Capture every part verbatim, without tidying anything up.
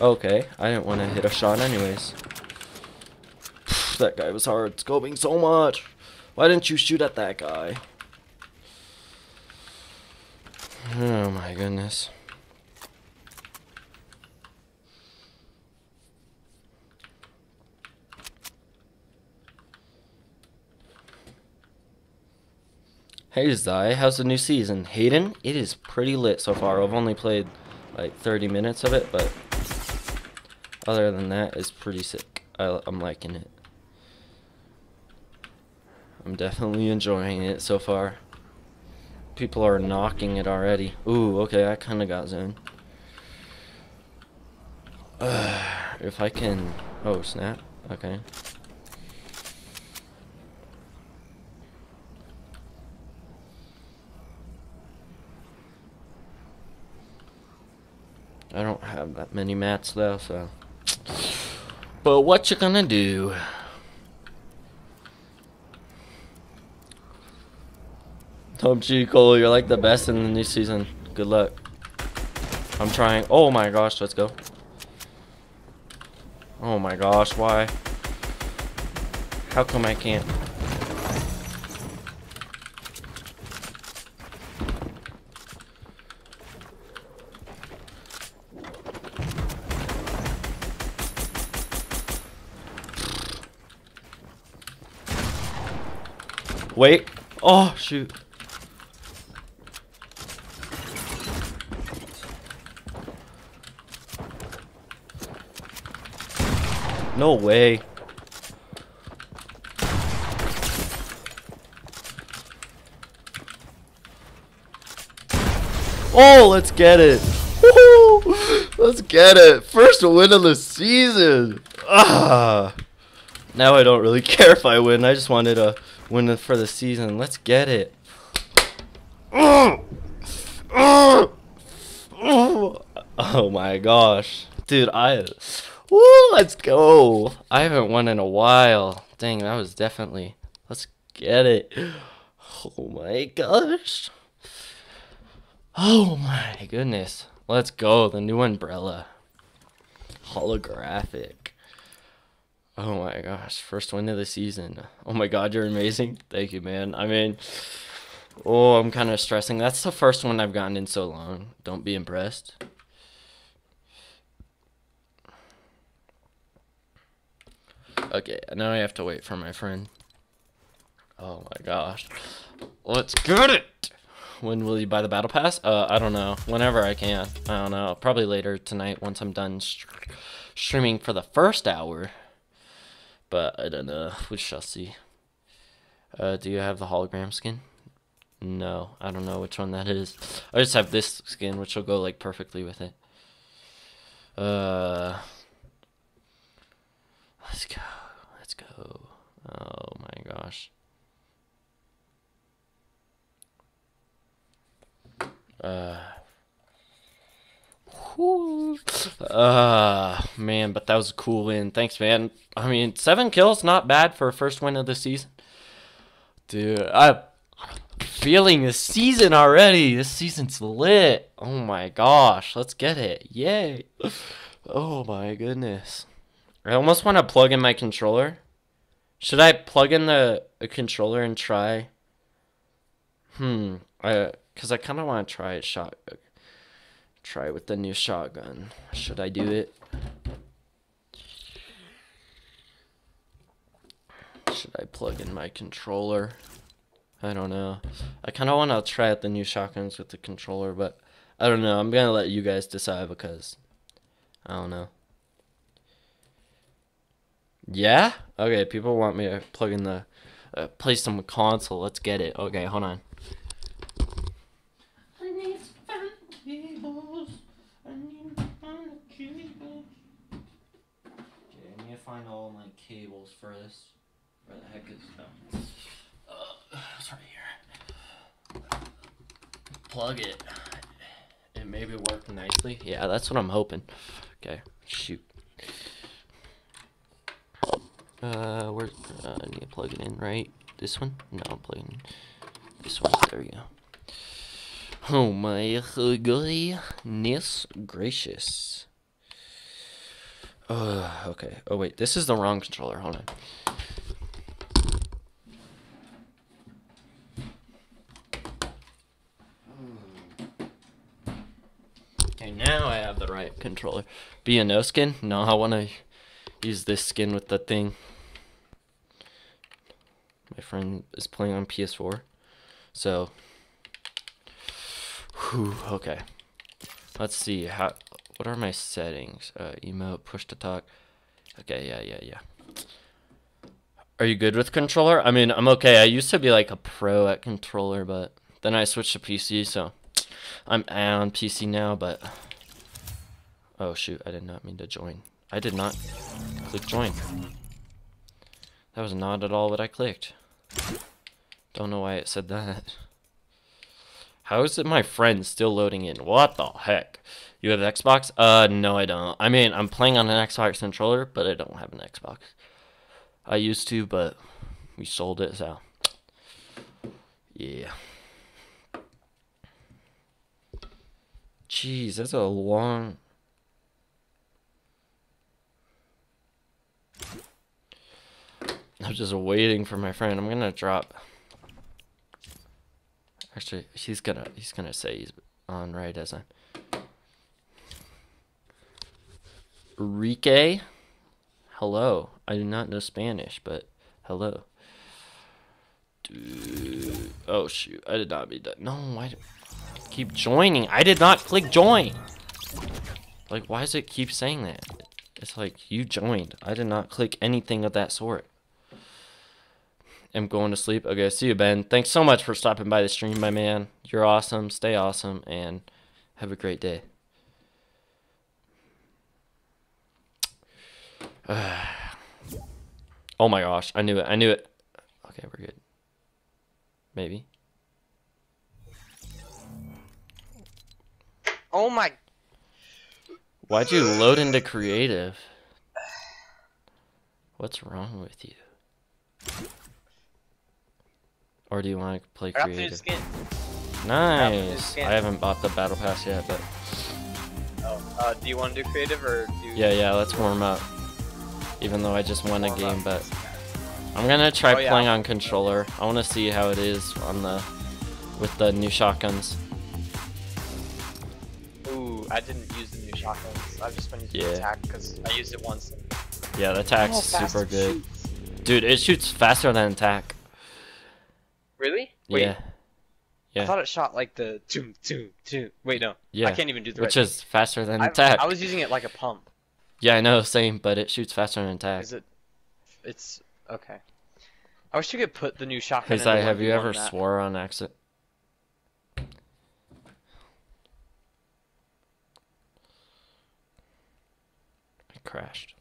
Okay, I didn't want to hit a shot anyways. That guy was hard scoping so much. Why didn't you shoot at that guy? Oh my goodness. Hey Zai, how's the new season? Hayden, it is pretty lit so far. I've only played like thirty minutes of it, but other than that, it's pretty sick. I, I'm liking it. I'm definitely enjoying it so far. People are knocking it already. Ooh, okay, I kind of got zoned. Uh, if I can... Oh, snap. Okay. I don't have that many mats though, so. But what you gonna do? Hope you, Cole, you're like the best in the new season. Good luck. I'm trying. Oh my gosh, let's go. Oh my gosh, why? How come I can't? Wait. Oh, shoot. No way. Oh, let's get it. Woo-hoo! Let's get it. First win of the season. Ah. Now I don't really care if I win. I just wanted to win for the season. Let's get it. Oh my gosh. Dude, I... Woo, let's go. I haven't won in a while. Dang, that was definitely... Let's get it. Oh my gosh. Oh my goodness. Let's go. The new umbrella. Holographic. Oh my gosh, first win of the season. Oh my god, you're amazing. Thank you, man. I mean, oh, I'm kind of stressing. That's the first one I've gotten in so long. Don't be impressed. Okay, now I have to wait for my friend. Oh my gosh. Let's get it! When will you buy the battle pass? Uh, I don't know. Whenever I can. I don't know. Probably later tonight once I'm done streaming for the first hour. But I don't know. We shall see. Uh, do you have the hologram skin? No. I don't know which one that is. I just have this skin, which will go like perfectly with it. Uh, let's go. Let's go. Oh my gosh. Uh. Uh man, but that was a cool win. Thanks, man. I mean, seven kills, not bad for a first win of the season. Dude, I'm feeling this season already. This season's lit. Oh my gosh, let's get it. Yay. Oh my goodness. I almost want to plug in my controller. Should I plug in the a controller and try? Hmm. I, because I kind of want to try a shot. Try with the new shotgun. Should I do it? Should I plug in my controller? I don't know. I kind of want to try out the new shotguns with the controller, but I don't know. I'm going to let you guys decide because I don't know. Yeah? Okay, people want me to plug in the... Uh, play some console. Let's get it. Okay, hold on. Find all my cables for this. Where the heck is that? Uh, it's right here. Plug it. It maybe work nicely. Yeah, that's what I'm hoping. Okay, shoot. Uh, where? Uh, I need to plug it in, right? This one? No, I'm plugging in this one. There we go. Oh my goodness gracious. Uh, okay. Oh, wait. This is the wrong controller. Hold on. Okay, now I have the right controller. Be a no skin? No, I want to use this skin with the thing. My friend is playing on P S four. So, whew, okay. Let's see. How. What are my settings? Uh, emote, push to talk. Okay, yeah, yeah, yeah. Are you good with controller? I mean, I'm okay. I used to be like a pro at controller, but then I switched to P C, so I'm on P C now, but... Oh, shoot. I did not mean to join. I did not click join. That was not at all what I clicked. Don't know why it said that. How is it my friend's still loading in? What the heck? You have an Xbox? Uh, no, I don't. I mean, I'm playing on an Xbox controller, but I don't have an Xbox. I used to, but we sold it, so. Yeah. Jeez, that's a long... I'm just waiting for my friend. I'm gonna drop. Actually, he's gonna he's gonna say he's on right as I'm. Rike, hello. I do not know Spanish, but hello. Dude. Oh shoot! I did not be done. No, why do I keep joining? I did not click join. Like, why does it keep saying that? It's like you joined. I did not click anything of that sort. I'm going to sleep. Okay, see you, Ben. Thanks so much for stopping by the stream, my man. You're awesome. Stay awesome, and have a great day. Uh, oh my gosh, I knew it. I knew it. Okay, we're good. Maybe. Oh my. Why'd you load into creative? What's wrong with you? Or do you want to play creative? Nice. I haven't bought the battle pass yet, but. Oh, uh, do you want to do creative or? Do you... Yeah, yeah. Let's warm up. Even though I just won a game, but I'm gonna try oh, yeah. playing on controller. I want to see how it is on the with the new shotguns. Ooh, I didn't use the new shotguns. I've just been using yeah. the tac because I used it once. Yeah, the tac's super good, dude. It shoots faster than tac. Really? Wait. Yeah. Yeah. I thought it shot like the toom toom toom. Wait, no. Yeah. I can't even do the. Which right is thing. Faster than I, tac. I was using it like a pump. Yeah, I know, same, but it shoots faster than tac. Is it? It's okay. I wish you could put the new shotgun. Hey, have you ever that. swore on accident? I crashed.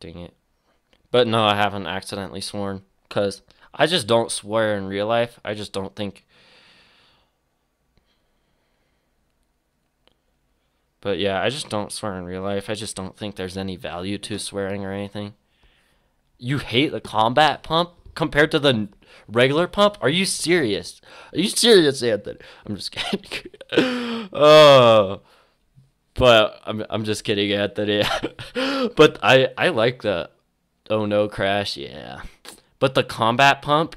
Dang it! But no, I haven't accidentally sworn, cause I just don't swear in real life. I just don't think. But yeah, I just don't swear in real life. I just don't think there's any value to swearing or anything. You hate the combat pump compared to the regular pump? Are you serious? Are you serious, Anthony? I'm just kidding. Oh, but I'm I'm just kidding, Anthony. But I I like the oh no crash, yeah. But the combat pump,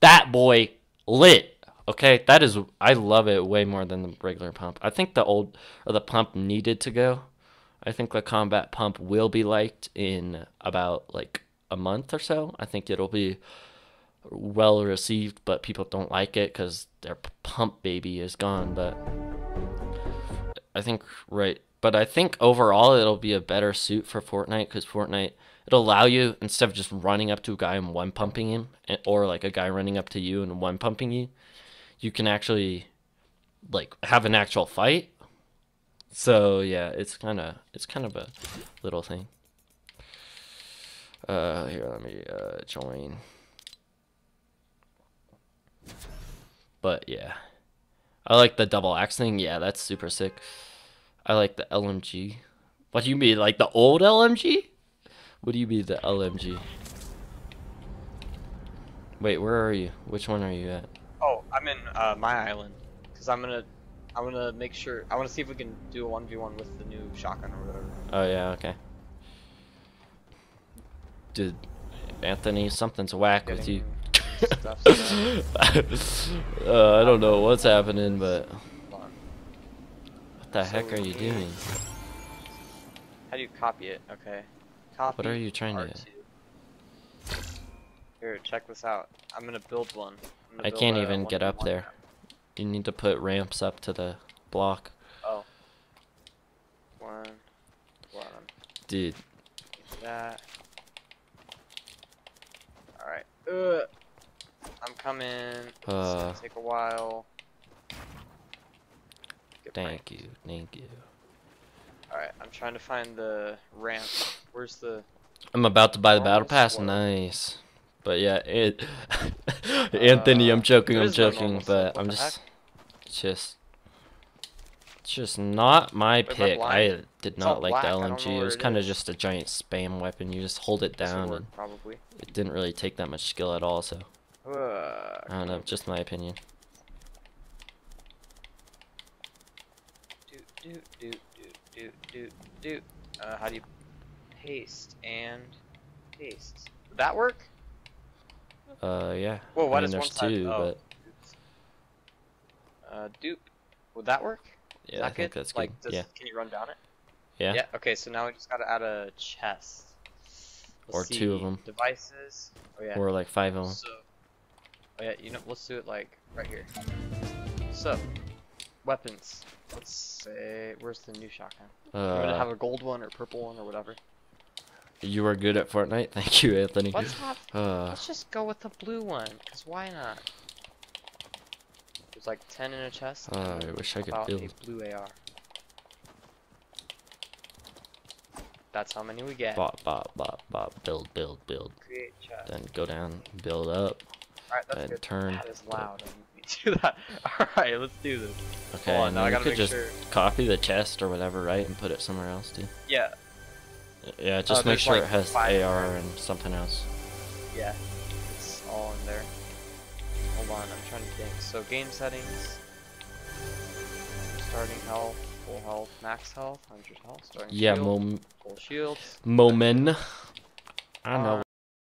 that boy lit. Okay, that is, I love it way more than the regular pump. I think the old, or the pump needed to go. I think the combat pump will be liked in about like a month or so. I think it'll be well received, but people don't like it because their pump baby is gone. But I think, right. But I think overall it'll be a better suit for Fortnite because Fortnite, it'll allow you, instead of just running up to a guy and one pumping him, or like a guy running up to you and one pumping you, you can actually like have an actual fight. So yeah, it's kind of it's kind of a little thing. Uh here, let me uh join. But yeah, I like the double axe thing. Yeah, that's super sick. I like the L M G. What do you mean, like the old L M G? What do you mean the L M G? Wait, where are you? Which one are you at? Oh, I'm in uh, my island, because I'm going to I want to make sure. I want to see if we can do a one v one with the new shotgun or whatever. Oh, yeah, okay. Dude, Anthony, something's whack Getting with you. Stuff, stuff. uh, I don't know what's happening, but. What the so heck are you doing? How do you copy it? Okay. Copy. What are you trying R two. To do? Here, check this out. I'm gonna build one. Gonna I build can't even get up there. Ramp. You need to put ramps up to the block. Oh. One. One. Dude. That. Alright. Uh, I'm coming. It's uh, gonna take a while. Get thank ranked. You. Thank you. Alright, I'm trying to find the ramp. Where's the... I'm about to buy the battle pass. One. Nice. But yeah, it... Anthony, uh, I'm joking, I'm joking, but I'm just... It's just... It's just not my Wait, pick. I did not like black. The L M G. It was kind of just a giant spam weapon. You just hold it down. Work, and probably. It didn't really take that much skill at all, so... Uh, I don't know, just my opinion. Do, do, do. Do, do, do. Uh, how do you paste and paste? Would that work? Uh, yeah. Well, what I mean, is there's one two, side? But... Uh, dupe. Would that work? Yeah, is that I good? Think that's good. Like, does, yeah. Can you run down it? Yeah. Yeah, okay, so now we just gotta add a chest. Let's or see. Two of them. Devices. Oh, yeah. Or like five of them. So, oh, yeah, you know, let's do it like right here. So. Weapons. Let's say, where's the new shotgun? Uh, I'm gonna have a gold one or purple one or whatever. You are good at Fortnite, thank you, Anthony. Let's not. Uh, let's just go with the blue one, cause why not? There's like ten in a chest. Uh, I wish I could build a blue A R. That's how many we get. Bop, bop, bop, bop. Build, build, build. Create chest. Then go down, build up. All right, that's then good. Turn. That is loud. Build. Do that. Alright, let's do this. Okay, on, and then I you could just sure. copy the chest or whatever, right, and put it somewhere else, too. Yeah. Yeah, just oh, make sure like it has A R there. And something else. Yeah, it's all in there. Hold on, I'm trying to think. So, game settings. Starting health, full health, max health, one hundred health, starting yeah, shield, mom full shields. Moment. I know.